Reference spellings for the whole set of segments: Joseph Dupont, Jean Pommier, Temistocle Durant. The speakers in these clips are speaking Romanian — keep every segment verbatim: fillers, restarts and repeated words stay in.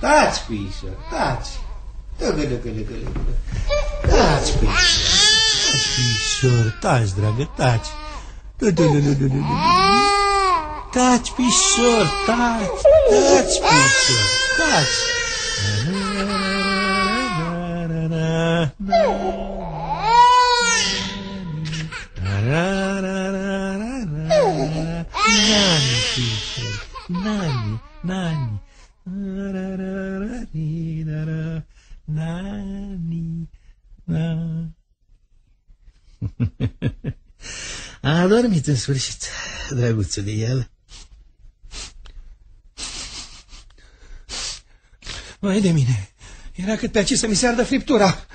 Tați cu Ișa, tați. Tăgălă, gălă, gălă, gălă. Tați cu Ișa, tați cu Ișor, tați, dragă, tați. Tați cu Ișor, tați, tați cu Ișor, tați. Nani cu Ișor, nani, nani. A dormit în sfârșit, drăguțul de el. Vai de mine, era cât pe aici să mi se ardă friptura.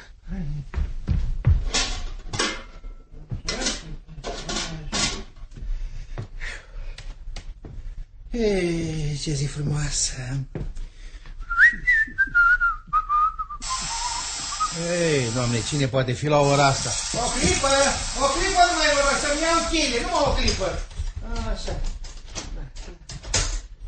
Ei, ce zi frumoasă. Ei, Doamne, cine poate fi la ora asta? O clipă, o clipă nu mai vorba, să-mi iau cheile, numai o clipă. Așa.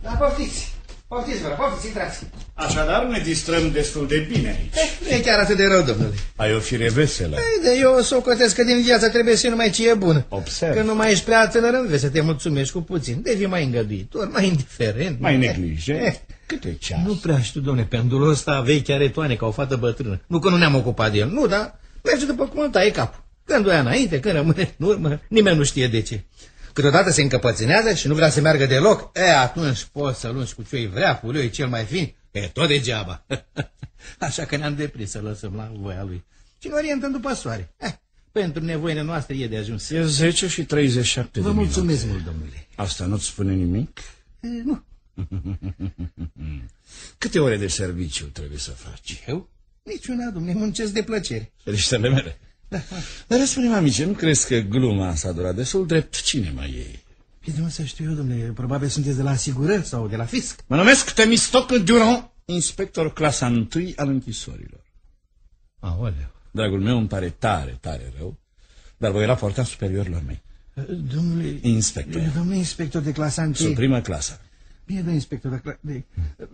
Da, poftiți, poftiți vă, poftiți, intrați. Așadar ne distrăm destul de bine aici. Nu e chiar atât de rău, domnule. Ai o fire veselă. Ei, de eu o socotesc că din viața trebuie să numai ce e bun. Observ. Că nu mai ești prea tânăr, înveți să te mulțumești cu puțin. Devii mai îngăduitor, mai indiferent. Mai neglijent. Câte ceas? Nu prea știu, domnule, pendulul ăsta vechi are toane ca o fată bătrână. Nu că nu ne-am ocupat de el, nu, dar merge după cum îl taie capul. Când o ia înainte, când rămâne în urmă, nimeni nu știe de ce. Câteodată se încăpățânează și nu vrea să meargă deloc. E, atunci poți să-l lungi cu ce-i vrea, puliu-i cel mai fin. E, tot degeaba. Așa că ne-am deprins să lăsăm la voia lui. Și ne orientăm după soare. Eh, pentru nevoile noastre e de ajuns. E zece și treizeci și șapte de minute. Vă mulțumesc mult, domnule. Asta nu-ți spune nimic? E, nu. Câte ore de serviciu trebuie să faci? Eu? Niciuna, domnule, muncesc de plăcere. Fericitele mele. Da. Dar răspune-mi, amice, nu crezi că gluma s-a durat destul? Drept cine mai e? Păi de unde să știu eu, domnule, probabil sunteți de la asigurări sau de la fisc. Mă numesc Temistocle Durant, inspector clasa întâi al închisorilor. Aoleu. Dragul meu, îmi pare tare, tare rău, dar voi raporta superiorilor mei. Domnule... Inspector. Domnule inspector de clasa întâi. Sub prima clasă. Bine, domnule inspector, dar de...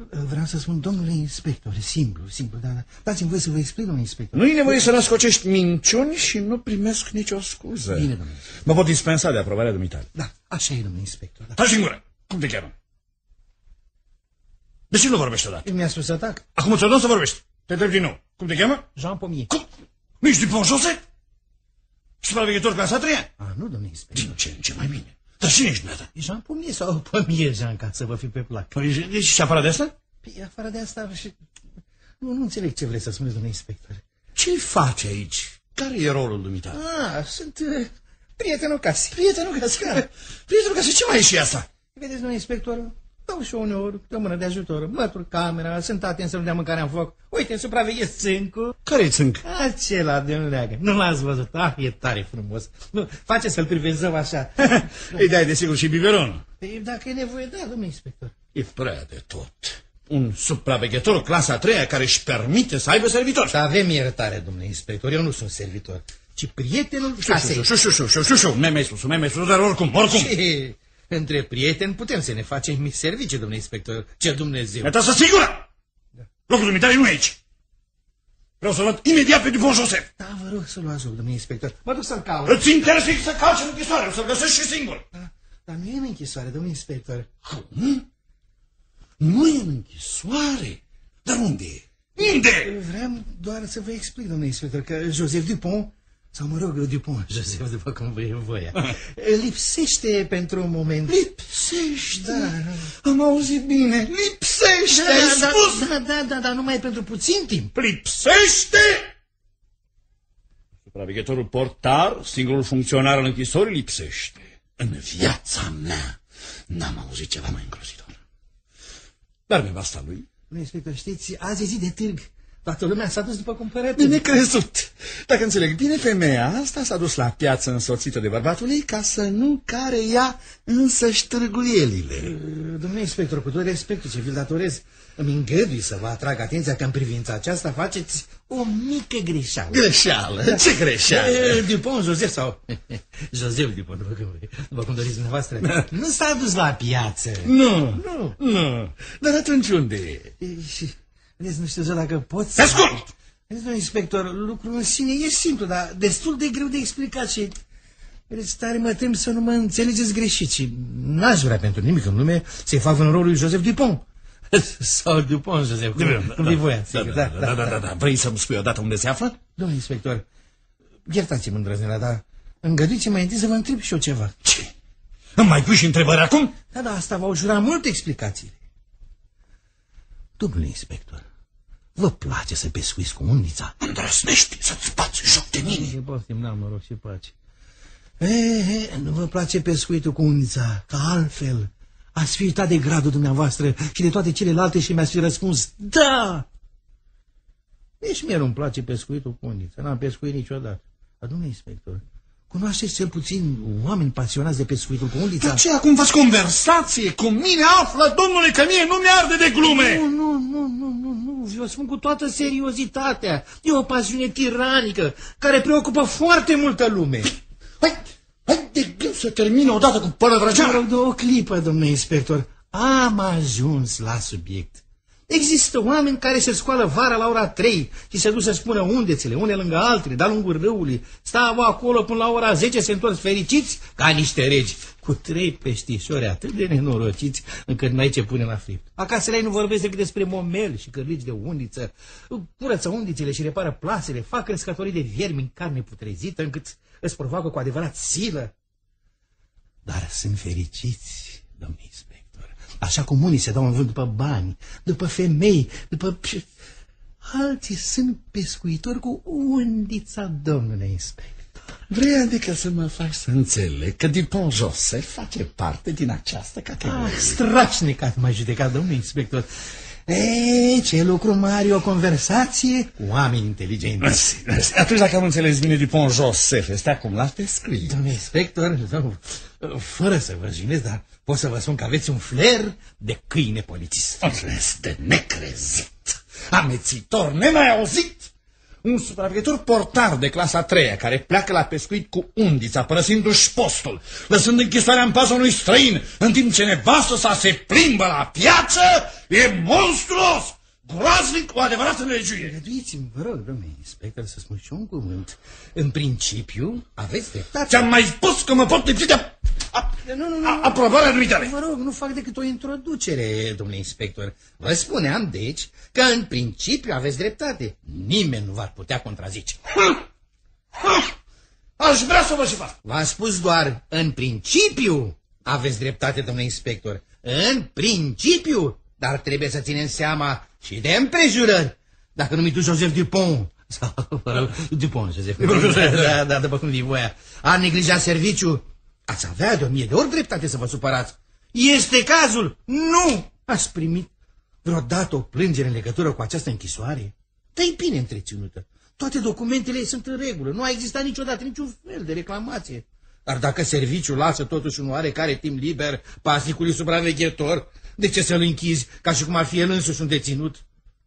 vreau să spun, domnule inspector, simplu, simplu, dar da, dați-mi voie să vă explic, domnule inspector. Nu-i nevoie să născocești minciuni și nu primesc nicio scuză. Bine, domnule. Mă pot dispensa de aprobarea dumitale. Da, așa e, domnule inspector. Da. Taci în gură! Cum te cheamă? De ce nu vorbești odată? Mi-a spus să tac. Acum ți-o dăm să vorbești. Te întreb din nou. Cum te cheamă? Jean Pommier. Cum? Nu ești Dupont Joseph? Supraveghetor clasa a treia? Ah, nu, domnule inspector. Din ce în ce mai bine. Dar cine ești dumneata? E Jean Pommier sau Pommier, Jean, ca să vă fi pe plac. Păi, e și afară de asta? Păi, afară de asta și... Nu, nu înțeleg ce vrei să spuneți, domnule inspector. Ce-i faci aici? Care e rolul dumitale? Ah, sunt uh, prietenul casei. Prietenul casei? Da. Prietenul casei, ce mai e și asta? Vedeți, domnule inspector, dau și eu uneori, dă mână de ajutor, mătur camera, sunt atent să nu dea mâncarea în foc. Uite, supraveghez țâncul. Care-i țânc? Acela de leagă. Nu l-ați văzut. Ah, e tare frumos. Nu, face să-l privezăm așa. Îi dai, desigur, și biberonul. Păi, dacă e nevoie, da, domnule inspector. E prea de tot. Un supraveghetor clasa a treia care își permite să aibă servitor. Să avem iertare, domnule inspector. Eu nu sunt servitor, ci prietenul casei. Șu, șu, șu, șu, șu, șu. Mi-ai mai spus, mi-ai mai spus, dar oricum, oricum. Și... între prieteni putem să ne facem mici servicii, domnule inspector. Ce Dumnezeu! Asta să-ți figura! Da. Locul dumitare nu e aici. Vreau să-l văd imediat pe Dupont Joseph. Da, vă rog să-l luați, domnule inspector. Mă duc să-l caut. Îți interzic să cauți în închisoare, o să-l găsești și singur. Da, dar nu e în închisoare, domnule inspector. Cum? Nu e în închisoare? Dar unde e? Unde? Vreau doar să vă explic, domnule inspector, că Joseph Dupont... sau, mă rog, Dupont Joseph, după cum vă e voia. Lipsește pentru un moment. Lipsește? Da. Am auzit bine. Lipsește, da, ai da, spus? Da, da, da, dar numai pentru puțin timp. Lipsește? Supraveghetorul portar, singurul funcționar al închisorii, lipsește. În viața mea n-am auzit ceva mai îngrozitor. Dar nevasta lui... Nu, inspector, știți, azi e zi de târg. Toată lumea s-a dus după cumpărături. Bine crezut. Dacă înțeleg bine, femeia asta s-a dus la piață însoțită de bărbatul ei ca să nu care ea însă-și târguielile. Domnule inspector, cu tot respectul ce vi-l datorez, îmi îngădui să vă atrag atenția că în privința aceasta faceți o mică greșeală. Greșeală? Da. Ce greșeală? Dupont Joseph sau... Joseph Dupont, după cum, după cum doriți dumneavoastră. Da. Nu s-a dus la piață. Nu, nu, nu. Dar atunci unde e? E și... Vedeți, nu știu, dacă poți... Ascult! Vedeți, domnul inspector, lucrul în sine e simplu, dar destul de greu de explicat și... Vedeți, tare mă tem să nu mă înțelegeți greșit și n-aș vrea pentru nimic în lume să-i fac în rolul lui Joseph Dupont. Sau Dupont, Joseph, nu-i voia. Da, da, da, da, vrei să-mi spui odată unde se află? Domnul inspector, iertați-mă îndrăznelea, dar îngăduiți-mă întâi să vă întreb și eu ceva. Ce? Îmi mai pui și întrebări acum? Da, da, asta v-au jurat multe explicații. Domnule inspector, vă place să pescuiți cu undița? Îndrăznești să-ți bați joc de mine. Se poftim, n-am noroc și pace. E, nu vă place pescuitul cu undița, ca altfel ați fi uitat de gradul dumneavoastră și de toate celelalte și mi-ați fi răspuns da! Nici mie nu-mi place pescuitul cu undița, n-am pescuit niciodată. Dar, domnule inspector, cunoașteți cel puțin oameni pasionați de pescuitul cu undița? De ce acum faci conversație cu mine? Află, domnule, că mie nu mi-arde de glume! Nu, nu, nu, nu, nu, nu, eu spun cu toată seriozitatea. E o pasiune tiranică care preocupă foarte multă lume. Hai, hai de gând să termine odată cu părăvrăgeara. O clipă, domnule inspector, am ajuns la subiect. Există oameni care se scoală vara la ora trei și se duc să spună undețele, une lângă altele, de-a lungul râului, stau acolo până la ora zece, se întorc fericiți ca niște regi, cu trei peștișori atât de nenorociți încât n-ai ce pune la fript. Acasă la ei nu vorbesc decât despre momeli și cărlici de undiță, curăță undițele și repară plasele, fac crescătorii de viermi în carne putrezită încât îți provoacă cu adevărat silă. Dar sunt fericiți, domnule inspector, așa cum unii se dau în vânt după bani, după femei, după... Alții sunt pescuitori cu undița, domnule inspector. Vrei adică să mă faci să înțeleg că Dupont Joseph face parte din această categorie? Ah, strașnic ați mai judecat, domnule inspector. Ei, ce lucru mare, o conversație cu oameni inteligenți. Atunci, dacă am înțeles bine, Dupont Joseph este acum la pescuit. Domnule inspector, domnule, fără să vă jignesc, dar pot să vă spun că aveți un fler de câine polițist. Este necrezit, amețitor, nemai auzit. Un supraveghetor portar de clasa a treia care pleacă la pescuit cu undița, părăsindu-și postul, lăsând închisoarea în paza unui străin, în timp ce nevastă sa se plimbă la piață, e monstruos, groaznic, o adevărată legiuie. Reduiți-mi, vă rog, domnule inspector, să spun și un cuvânt. În principiu, aveți dreptate. Ți-am mai spus că mă pot lipsi de aprobarea dumitare. Vă rog, nu fac decât o introducere, domnule inspector. Vă spuneam, deci, că în principiu aveți dreptate. Nimeni nu v-ar putea contrazice. Aș vrea să vă și fac. V-am spus doar, în principiu aveți dreptate, domnule inspector. În principiu. Dar trebuie să ținem seama și de împrejurări. Dacă nu-mi tu Joseph Dupont, sau, rog, Dupont, Joseph Dupont, da, da, după cum vii voia, ar neglija serviciu, ați avea de o mie de ori dreptate să vă supărați. Este cazul? Nu! Ați primit vreodată o plângere în legătură cu această închisoare? Dă-i bine întreținută. Toate documentele sunt în regulă. Nu a existat niciodată niciun fel de reclamație. Dar dacă serviciul lasă totuși un oarecare timp liber pasnicului supraveghetor, de ce să-l închizi, ca și cum ar fi el însuși un deținut?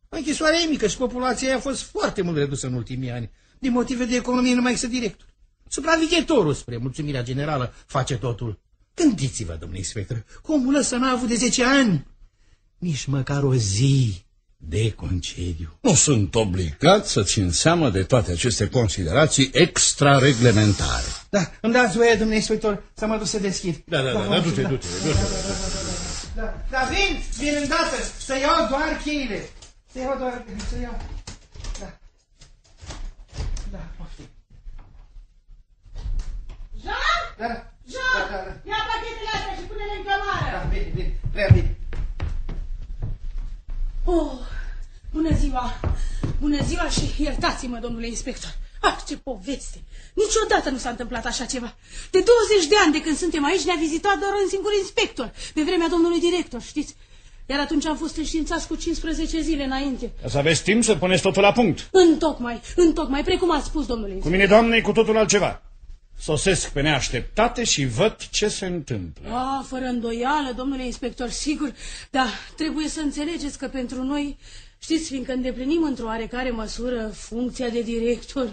Închisoarea e mică și populația a fost foarte mult redusă în ultimii ani. Din motive de economie nu mai există director. Supraveghetorul, spre mulțumirea generală, face totul. Gândiți-vă, domnule inspector, că omul ăsta n-a avut de zece ani nici măcar o zi de concediu. Nu sunt obligat să țin seama de toate aceste considerații extrareglementare. Da, îmi dați voie, domnule inspector, să mă duc să deschid. Da, da, da, du-te, du-te. Da, da, vin, vin îndată, să iau doar cheile. Să iau doar, să iau. Da. Da, poftim. Jean? Da, da. Jean, da, da, da. Ia pachetele astea și pune-le în cămară. Da, bine, bine, prea bine. Oh, bună ziua. Bună ziua și iertați-mă, domnule inspector. Ah, ce poveste! Niciodată nu s-a întâmplat așa ceva. De douăzeci de ani de când suntem aici ne-a vizitat doar un singur inspector, pe vremea domnului director, știți? Iar atunci am fost înștiințați cu cincisprezece zile înainte. Să aveți timp să puneți totul la punct. Întocmai, întocmai, precum a spus domnul inspector. Cu mine, doamne, e cu totul altceva. Sosesc pe neașteptate și văd ce se întâmplă. Ah, fără îndoială, domnule inspector, sigur, dar trebuie să înțelegeți că pentru noi... Știți, fiindcă îndeplinim într-o oarecare măsură funcția de director,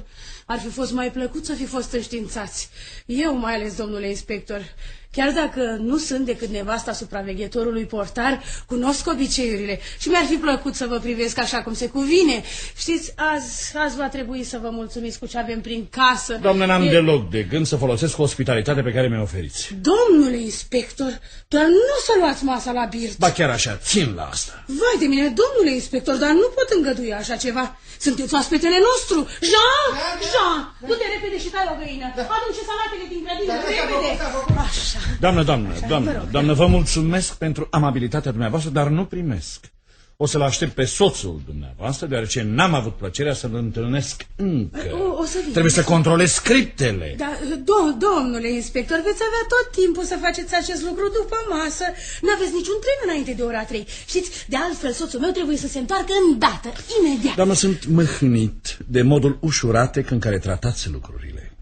ar fi fost mai plăcut să fi fost înștiințați. Eu mai ales, domnule inspector, chiar dacă nu sunt decât nevasta supraveghetorului portar, cunosc obiceiurile și mi-ar fi plăcut să vă privesc așa cum se cuvine. Știți, azi, azi va trebui să vă mulțumiți cu ce avem prin casă. Doamne, n-am e... deloc de gând să folosesc ospitalitatea pe care mi-o oferiți. Domnule inspector, doar nu să luați masa la birt. Ba chiar așa, țin la asta. Vai de mine, domnule inspector, dar nu pot îngădui așa ceva. Sunteți oaspetele nostru. Jean, da, da, Jean, da. Du-te repede și tai o găină. Da. Adun și salatele din grădină, da, repede. Așa. Doamnă, doamnă, doamnă, doamnă, vă mulțumesc pentru amabilitatea dumneavoastră, dar nu primesc. O să-l aștept pe soțul dumneavoastră, deoarece n-am avut plăcerea să-l întâlnesc încă. O, o să Trebuie să controlez scriptele. Da, do domnule inspector, veți avea tot timpul să faceți acest lucru după masă. N-aveți niciun tren înainte de ora trei. Știți, de altfel, soțul meu trebuie să se întoarcă îndată, imediat. Doamnă, sunt mâhnit de modul ușuratec în care tratați lucrurile.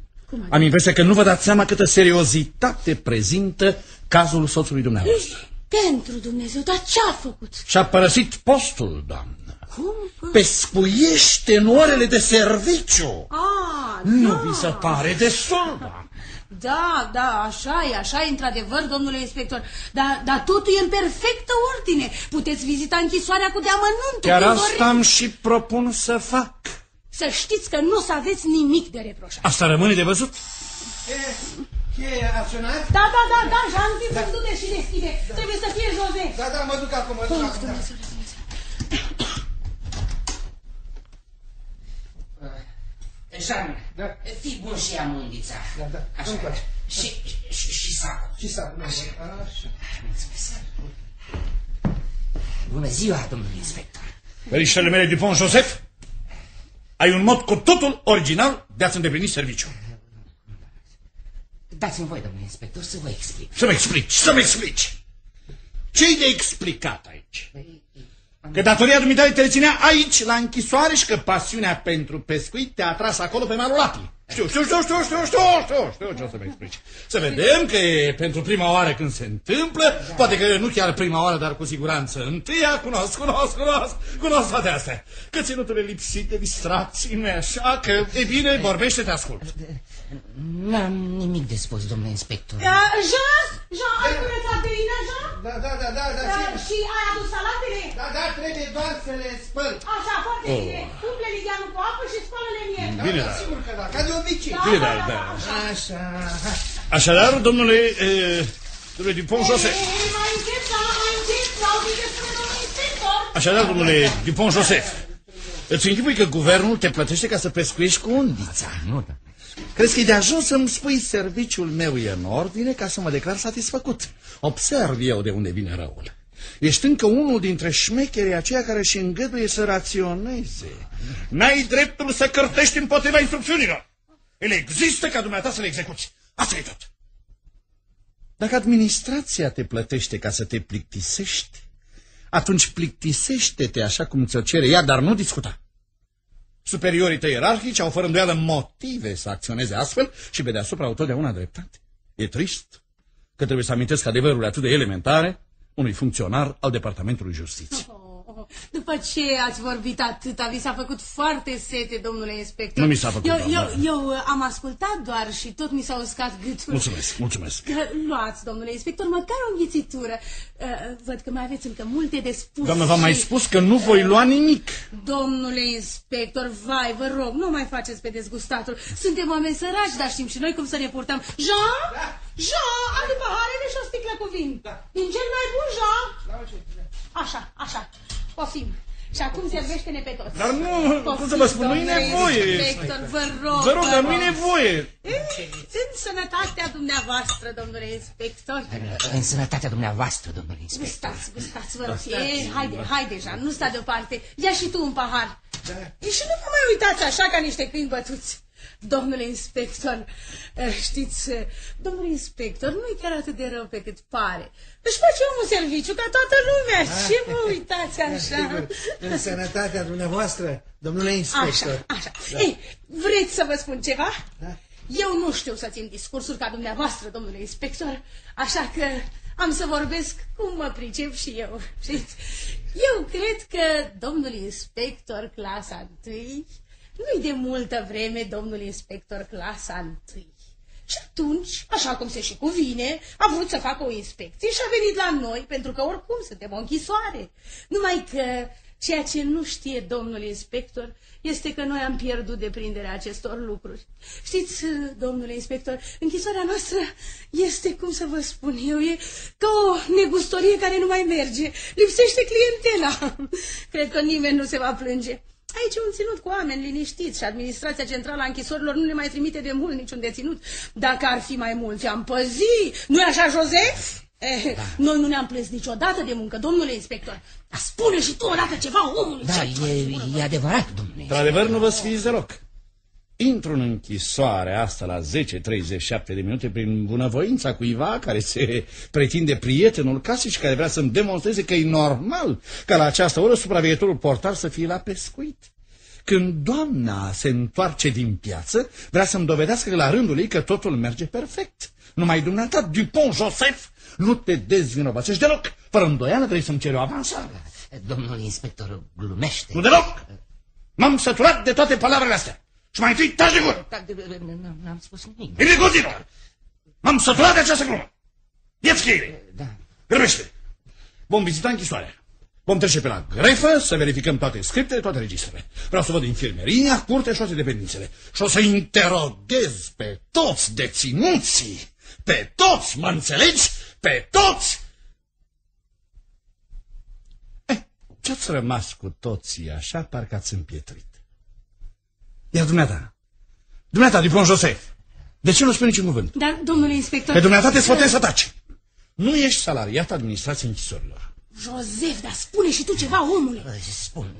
Am impresia că nu vă dați seama câtă seriozitate prezintă cazul soțului dumneavoastră. Pentru Dumnezeu, dar ce-a făcut? Și-a părăsit postul, doamnă. Cum? Pescuiește în orele de serviciu. Ah, nu da. Vi se pare destul, doamnă? Da, da, așa e, așa e, într-adevăr, domnule inspector. Dar da, totul e în perfectă ordine. Puteți vizita închisoarea cu deamănuntul. Chiar asta am și propun să fac. Să știți că nu o să aveți nimic de reproșat. Asta rămâne de văzut. E, e acționat? Da, da, da, da, Jean, da. Du-te și deschide. Da. Trebuie să fie Joseph. Da, da, mă duc acum, mă duc oh, acum. Dumnezeu, da. Dumnezeu. Jean, da. Fii bun și ia mândița. Da, da. Așa. Și, și, și sacul. Și sacul. Așa. Așa. Mulțumesc. Bună ziua, domnule inspector. Veriștele mele Dupont, Joseph? Ai un mod cu totul original de a-ți îndeplini serviciu. Dați-mi voi, domnule inspector, să vă explic. Să-mi explici, să-mi explici. Ce-i de explicat aici? Că datoria dumitale te reținea aici, la închisoare, și că pasiunea pentru pescuit te-a atras acolo pe malul Lapii. Știu, știu, știu, știu, știu, știu, știu, știu ce o să-mi explici. Să vedem că e pentru prima oară când se întâmplă, poate că nu chiar prima oară, dar cu siguranță întâia, cunosc, cunosc, cunosc, cunosc toate astea. Că ținutul lipsit de distracții, nu-i așa, că e bine, vorbește, te ascult. N-am nimic de spus, domnule inspector. Jean, Jean, ai curățat găina, Jean? Da, da, da, da, da. Și ai adus salatele? Da, da, trebuie doar să le spăl. Așa, foarte bine. Umple ligheanul cu apă și spălă-le mie. Bine, da, sigur că da, ca de obicei. Bine, da, da. Așa. Așadar, domnule, domnule Dupont, Joseph. Mai încet, mai încet, la obicei spune domnul inspector. Așadar, domnule Dupont, Joseph, îți închipui că guvernul te plătește ca să pescuiești cu undița, nu, da? Crezi că e de ajuns să-mi spui serviciul meu e în ordine ca să mă declar satisfăcut? Observ eu de unde vine răul. Ești încă unul dintre șmecherii aceia care își îngăduie să raționeze. N-ai dreptul să cârtești împotriva instrucțiunilor. Ele există ca dumneata să le execuți. Asta e tot. Dacă administrația te plătește ca să te plictisești, atunci plictisește-te așa cum ți-o cere ea, dar nu discuta. Superiorii tăi ierarhici au fără îndoială motive să acționeze astfel și pe deasupra au totdeauna dreptate. E trist că trebuie să amintesc adevărul atât de elementare unui funcționar al Departamentului Justiției. Oh, oh, după ce ați vorbit atâta, vi s-a făcut foarte sete, domnule inspector. Nu mi s-a făcut, eu, eu, eu am ascultat doar și tot mi s-a uscat gâtul. Mulțumesc, mulțumesc. Luați, domnule inspector, măcar o înghițitură. Văd că mai aveți încă multe de spus. Doamnă, v-am și... mai spus că nu voi lua nimic. Domnule inspector, vai, vă rog, nu mai faceți pe dezgustatul. Suntem oameni săraci, dar știm și noi cum să ne purtăm. Jean? Da. Jean, ale paharele și o sticlă cu vin. Da. Din cel mai bun, Jean. Așa, așa, poftim. Și acum servește-ne pe toți. Dar nu, poftim, cum să vă spun, nu-i nevoie. Inspector, vă rog, vă rog, dar nu-i nevoie. În sănătatea dumneavoastră, domnule inspector. În sănătatea dumneavoastră, domnule inspector. Gustați, gustați, vă rog. Haide, haide, Jean, nu sta deoparte. Ia și tu un pahar. Și nu vă mai uitați așa ca niște câini bătuți. Domnule inspector, știți, domnule inspector, nu-i chiar atât de rău pe cât pare. Își face omul serviciu ca toată lumea. Ah, ce vă uitați așa? În sănătatea dumneavoastră, domnule inspector. Așa, așa. Da. Ei, vreți să vă spun ceva? Da. Eu nu știu să țin discursuri ca dumneavoastră, domnule inspector, așa că am să vorbesc cum mă pricep și eu. Eu cred că domnul inspector clasa întâi, nu-i de multă vreme domnul inspector clasa întâi. Și atunci, așa cum se și cuvine, a vrut să facă o inspecție și a venit la noi, pentru că oricum suntem o închisoare. Numai că ceea ce nu știe domnul inspector este că noi am pierdut deprinderea acestor lucruri. Știți, domnule inspector, închisoarea noastră este, cum să vă spun eu, e ca o negustorie care nu mai merge. Lipsește clientela. Cred că nimeni nu se va plânge. Aici e un ținut cu oameni liniștiți și administrația centrală a închisorilor nu ne mai trimite de mult niciun deținut. Dacă ar fi mai mulți, am păzi. Nu-i așa, Joseph? Eh, da. Noi nu ne-am plâns niciodată de muncă, domnule inspector. Dar spune și tu odată ceva, omul. Da, e, e adevărat, domnule. Într-adevăr, nu vă sfiiți deloc. Intru în închisoare asta la zece și treizeci și șapte de minute prin bunăvoința cuiva care se pretinde prietenul casei și care vrea să-mi demonstreze că e normal ca la această oră supraveghetorul portar să fie la pescuit. Când doamna se întoarce din piață, vrea să-mi dovedească la rândul ei că totul merge perfect. Numai dumneata, Dupont, Joseph, nu te dezvinovățești deloc. Fără îndoială vrei să-mi ceri o avansare. Domnul inspector glumește. Nu deloc! M-am săturat de toate palavrele astea. Și mai întâi taci de gură. N-am spus nimic. Irigozilor! M-am săturat de această glumă. Ia-ți cheile. Da. Grăbește. Vom vizita închisoarea. Vom trece pe la grefă să verificăm toate scriptele, toate registrele. Vreau să văd infirmeria, curtea și toate dependențele. Și o să interoghez pe toți deținuții. Pe toți, mă înțelegi? Pe toți! Eh, ce-ați rămas cu toții așa, parcă ați împietrit. Iar dumneata, dumneata, Dupont Joseph, de ce nu spui niciun cuvânt? Dar, domnule inspector... Pe dumneata te sfătuiesc să taci. Nu ești salariat administrației închisorilor. Joseph, dar spune și tu ceva, omule. Spun,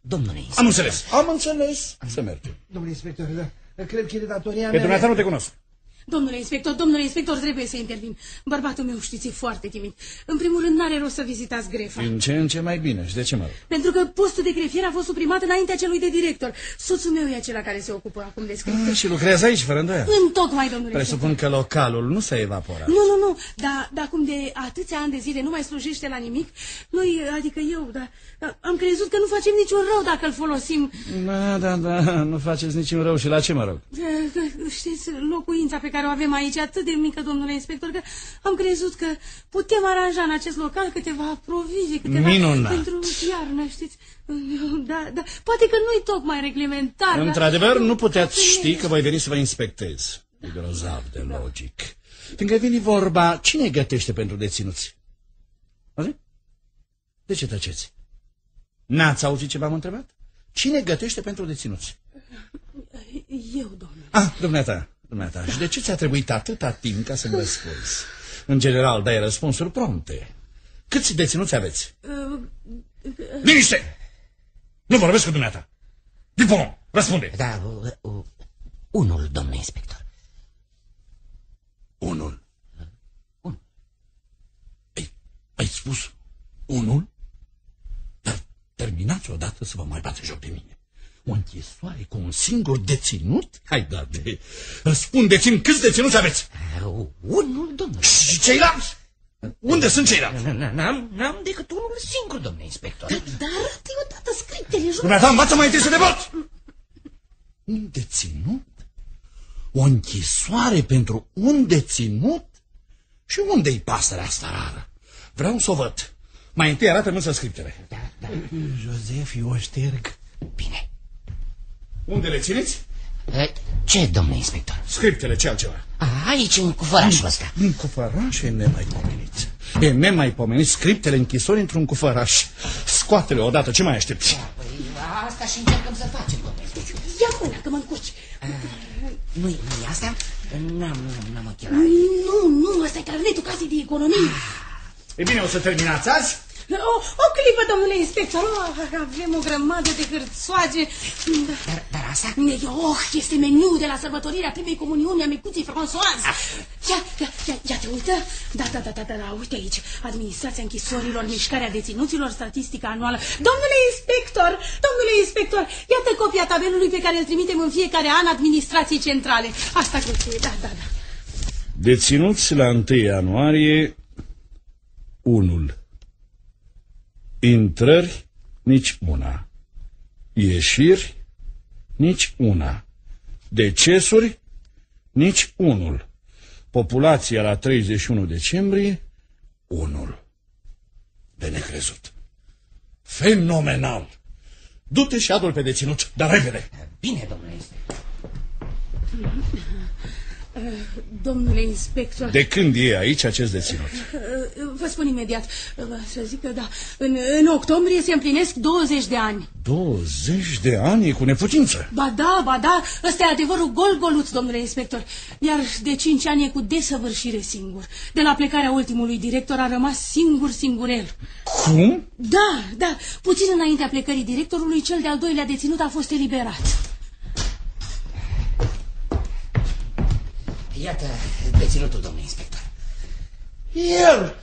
domnule inspector... Am înțeles, am înțeles să mergem. Domnule inspector, cred că e de datoria mea... Pe dumneata nu te cunosc. Domnule inspector, domnule inspector, trebuie să intervin. Bărbatul meu, știți, e foarte timid. În primul rând, n-are rost să vizitați grefa. Din ce în ce mai bine. Și de ce, mă rog? Pentru că postul de grefier a fost suprimat înaintea celui de director. Soțul meu e acela care se ocupă acum de scriptură. Și lucrează aici, fără îndoială. Întocmai, domnule. Presupun că localul nu s-a evaporat. Nu, nu, nu. Dar da, acum de atâția ani de zile nu mai slujește la nimic. Noi, adică eu, dar da, am crezut că nu facem niciun rău dacă îl folosim. Da, da, da. Nu faceți niciun rău. Și la ce, mă rog? Știți, locuința pe care o avem aici atât de mică, domnule inspector, că am crezut că putem aranja în acest local câteva provizii, câteva... Minunat. Pentru iarnă, știți? Da, da. Poate că nu-i tocmai reglementar. Într-adevăr, dar... nu puteți ști că voi veni să vă inspectez. E grozav de logic. Fiindcă vine vorba, cine gătește pentru deținuți? De ce tăceți? N-ați auzit ce v-am întrebat? Cine gătește pentru deținuți? Eu, domnule. Ah, dumneata. Dumneata, și de ce ți-a trebuit atâta timp ca să-mi răspunzi? În general, dai răspunsuri prompte. Câți deținuți aveți? Uh, uh, Liniște! Nu vorbesc cu dumneata. Dupont, răspunde! Da, uh, uh, unul, domnule inspector. Unul? Uh, unul. Ei, ai spus unul? Dar terminați odată să vă mai bați joc de mine. O închisoare cu un singur deținut? Hai, da, de... Răspundeți-mi câți deținuți aveți? Unul, domnule. Și ceilalți? Unde sunt ceilalți? N-am decât unul singur, domnule inspector. Dar arată-i odată scriptele, jur. Dumneata, învață mai întâi să ne văd! Un deținut? O închisoare pentru un deținut? Și unde-i pasărea asta rară? Vreau să o văd. Mai întâi arată-mi însă scriptele. Da, da. Joseph, eu o șterg. Bine. Unde le țineți? Ce, domnule inspector? Scriptele, ce altceva? A, aici, în cufărașul ăsta. În cufăraș e nemaipomenit. E nemaipomenit scriptele închisori într-un cufăraș. Scoate-le odată, ce mai aștepți? Păi, asta și încercăm să facem, domnule inspector. Ia mâna, că mă încurci. Nu-i asta? N-am, n-am ochelare. Nu, nu, ăsta e carnetul casei de economie. E bine, o să terminați azi? O, o clipă, domnule inspector, avem o grămadă de hârțoage. Dar, dar asta? Oh, este meniu de la sărbătorirea primei comuniuni a micuții Françoise. Ia, ia, ia te uită. Da, da, da, da, da, uite aici. Administrația închisorilor, mișcarea deținuților, statistica anuală. Domnule inspector, domnule inspector, iată copia tabelului pe care îl trimitem în fiecare an administrației centrale. Asta cred că e, da, da, da. Deținuți la întâi ianuarie... unul. Intrări, nici una. Ieșiri, nici una. Decesuri, nici unul. Populația la treizeci și unu decembrie, unul. De necrezut. Fenomenal! Du-te și adu-l pe deținut, dar repede! Bine, domnule inspector. Domnule inspector... De când e aici acest deținut? Vă spun imediat. Să zic că da. În, în octombrie se împlinesc douăzeci de ani. douăzeci de ani? E cu neputință. Ba da, ba da. Ăsta e adevărul gol-goluț, domnule inspector. Iar de cinci ani e cu desăvârșire singur. De la plecarea ultimului director a rămas singur-singurel. Cum? Da, da. Puțin înaintea plecării directorului, cel de-al doilea deținut a fost eliberat. Iată deținutul, domnule inspector. El,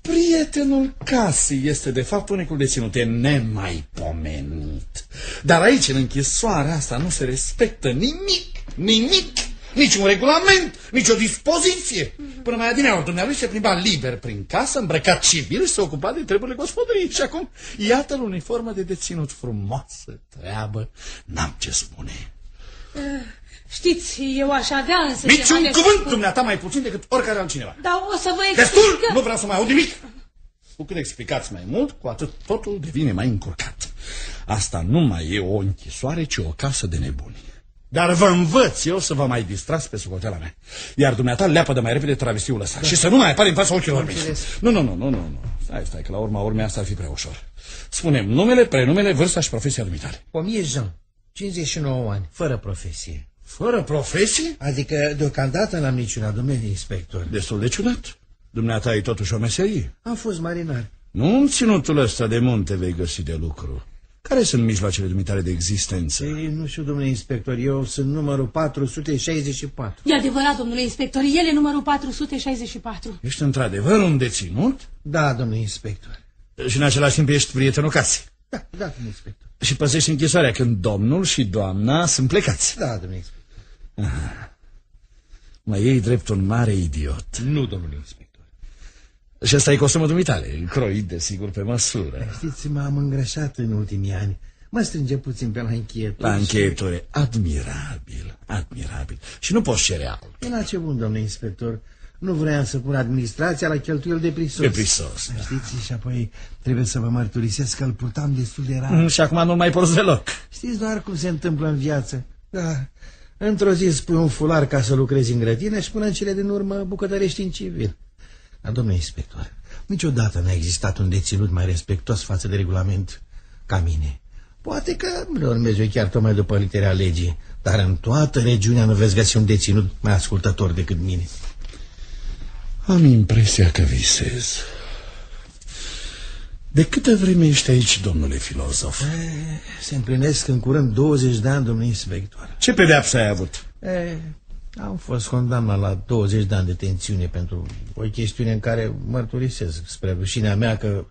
prietenul casei, este de fapt unicul deținut. E nemaipomenit. Dar aici, în închisoarea asta, nu se respectă nimic, nimic, nici un regulament, nici o dispoziție. Până mai adineau, dumnealui se plimba liber prin casă, îmbrăcat civil, se ocupa de treburile gospodării. Și acum, iată-l uniformă de deținut. Frumoasă treabă, n-am ce spune. Uh. Știți, eu aș avea însă... Niciun cuvânt, cu... dumneata, mai puțin decât oricare altcineva. Dar o să vă explic. Destul! Că... Nu vreau să mai aud nimic. Cu cât explicați mai mult, cu atât totul devine mai încurcat. Asta nu mai e o închisoare, ci o casă de nebuni. Dar vă învăț eu să vă mai distrați pe socoteala mea. Iar dumneata leapă de mai repede travestiul ăsta. Da. Și să nu mai apare în fața ochilor mei. Nu, nu, nu, nu, nu. Stai, stai, că la urma urmei asta ar fi prea ușor. Spunem numele, prenumele, vârsta și profesia dumitare. Pommier Jean, cincizeci și nouă ani, fără profesie. Fără profesie? Adică deocamdată n-am niciuna, domnule inspector. Destul de ciudat. Dumneata e totuși o meserie. Am fost marinar. Nu în ținutul ăsta de munte vei găsi de lucru. Care sunt mijloacele dumitale de existență? Ei, nu știu, domnule inspector, eu sunt numărul patru sute șaizeci și patru. E adevărat, domnule inspector, el e numărul patru sute șaizeci și patru. Ești într-adevăr un deținut? Da, domnule inspector. Și în același timp ești prietenul casei. Da, da, domnule inspector. Și păzești închisoarea când domnul și doamna sunt plecați. Da, domnule inspector. Ah, mă iei drept un mare idiot. Nu, domnule inspector. Și ăsta e costumul dumitale, croit desigur pe măsură. Știți, m-am îngrășat în ultimii ani. Mă strânge puțin pe la încheieturi. La încheieturi, și... admirabil, admirabil. Și nu poți cere altul. E la ce bun, domnule inspector. Nu vreau să pun administrația la cheltuieli de prisos. De prisos, da. Știți, și apoi trebuie să vă mărturisesc că îl purtam destul de rar. Mm, și acum nu mai porți deloc. Știți doar cum se întâmplă în viață. Da. Într-o zi îți pui un fular ca să lucrezi în grădină și până în cele din urmă bucătărești în civil. Dar, domnule inspector, niciodată n-a existat un deținut mai respectuos față de regulament ca mine. Poate că le urmez eu chiar tocmai după literea legii, dar în toată regiunea nu veți găsi un deținut mai ascultător decât mine. Am impresia că visez. De câtă vreme ești aici, domnule filozof? E, se împlinesc în curând douăzeci de ani, domnule inspector. Ce pedeapsă ai avut? E, am fost condamnat la douăzeci de ani de tensiune pentru o chestiune în care mărturisesc spre rușinea mea că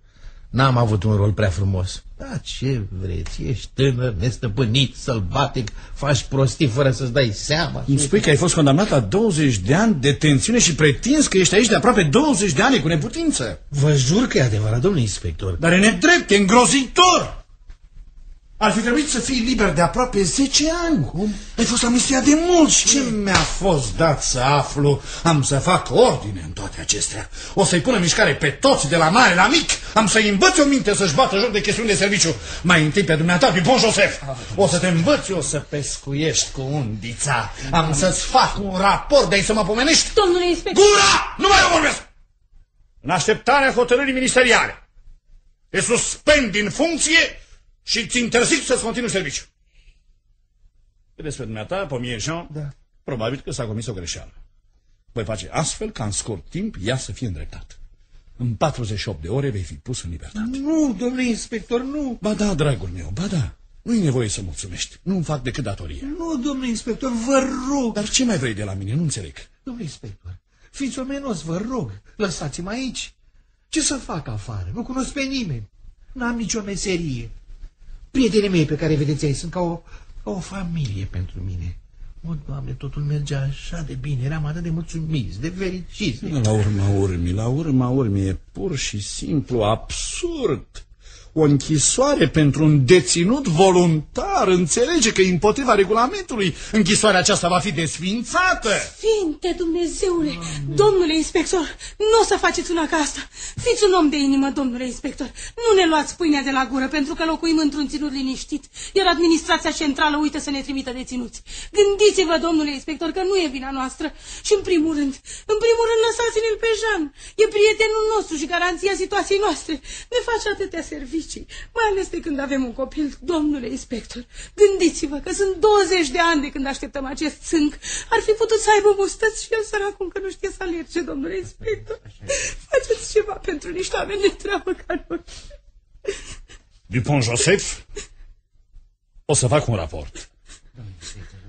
n-am avut un rol prea frumos. Da, ce vreți, ești tânăr, nestăpânit, sălbatic, faci prostii fără să-ți dai seama. Îmi spui că ai fost condamnat la douăzeci de ani de tensiune și pretinzi că ești aici de aproape douăzeci de ani cu neputință. Vă jur că e adevărat, domnule inspector. Dar e nedrept, e îngrozitor. Ar fi trebuit să fii liber de aproape zece ani. Cum? Ai fost amnistiat de mult și ce mi-a fost dat să aflu? Am să fac ordine în toate acestea. O să-i pun în mișcare pe toți, de la mare la mic. Am să-i învăț o minte să-și bată joc de chestiuni de serviciu. Mai întâi pe dumneata, Dupont Joseph. O să te învăț eu să pescuiești cu undița. Am să-ți fac un raport de-ai să mă pomenești. Domnule inspector! Gura! Nu mai vorbesc! În așteptarea hotărârii ministeriale, te suspend din funcție și îți interzic să-ți continui serviciu. Despre dumneata, Pommier Jean, da. Probabil că s-a comis o greșeală. Voi face astfel ca în scurt timp ea să fie îndreptat. În patruzeci și opt de ore vei fi pus în libertate. Nu, domnule inspector, nu. Ba da, dragul meu, ba da. Nu-i nevoie să mulțumești. Nu-mi fac decât datorie. Nu, domnule inspector, vă rog. Dar ce mai vrei de la mine? Nu înțeleg. Domnule inspector, fiți omenos, vă rog. Lăsați-mă aici. Ce să fac afară? Nu cunosc pe nimeni. N-am nicio meserie. Prietenii mei pe care vedeți aici sunt ca o, ca o familie pentru mine. Mă, Doamne, totul merge așa de bine, eram atât de mulțumiți, de fericiți. La urma urmii, la urma urmii, e pur și simplu absurd. O închisoare pentru un deținut voluntar înțelege că, împotriva regulamentului, închisoarea aceasta va fi desfințată. Sfinte Dumnezeule, Doamne. Domnule inspector, nu o să faceți una ca asta. Fiți un om de inimă, domnule inspector. Nu ne luați pâinea de la gură, pentru că locuim într-un ținut liniștit, iar administrația centrală uită să ne trimită deținuți. Gândiți-vă, domnule inspector, că nu e vina noastră. Și, în primul rând, în primul rând, lăsați-ne-l pe Jean. E prietenul nostru și garanția situației noastre. Ne face atâtea servicii. Mai ales de când avem un copil, domnule inspector. Gândiți-vă că sunt douăzeci de ani de când așteptăm acest țânc. Ar fi putut să aibă mustăți și el, săracul, că nu știe să alerge, domnule inspector. Faceți ceva pentru niște oameni de treabă ca noi. Dupont Joseph, o să fac un raport.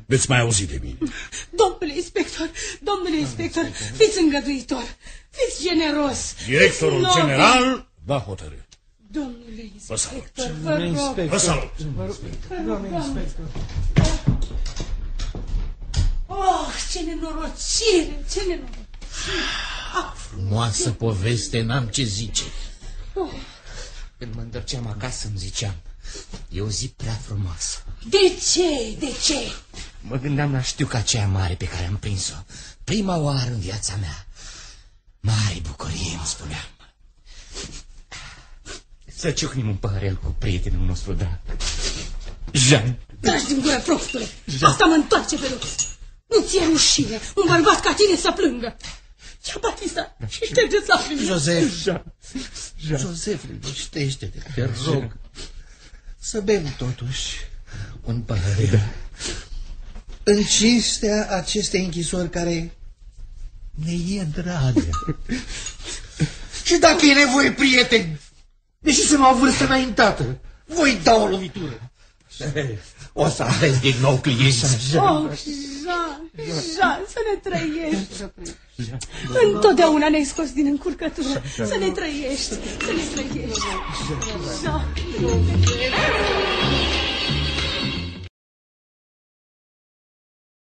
Veți mai auzi de mine. Domnule inspector, domnule inspector, fiți îngăduitor, fiți generos. Directorul fiți general va hotărî. Domnule inspector, vă rog. Vă salut. Domnule inspector. Oh, ce nenorocire, ce nenorocire. Frumoasă poveste, n-am ce zice. Când mă întorceam acasă îmi ziceam, e o zi prea frumoasă. De ce, de ce? Mă gândeam la știuca aceea mare pe care am prins-o prima oară în viața mea. Mare bucurie, îmi spuneam. Să ciucnim un paharel cu prietenul nostru drag, Jean. Tragi din gură, proftule! Asta mă întoarce pe loc! Nu ți-e rușine un bărbat ca tine să plângă! Ia, Batista, ștește-te să plângă! Joseph, Jean. Jean. Joseph, ștește-te, te rog! Să bem totuși un paharel. Da. În cinstea acestei închisori care ne e dragă. Și dacă e nevoie, prieteni, deși sunt la o vârstă înaintată, voi da o lovitură. O să aveți din nou clienți. Oh, Jean, Jean, să ne trăiești. Întotdeauna ne-ai scos din încurcătură. Să ne trăiești, să ne trăiești. Jean.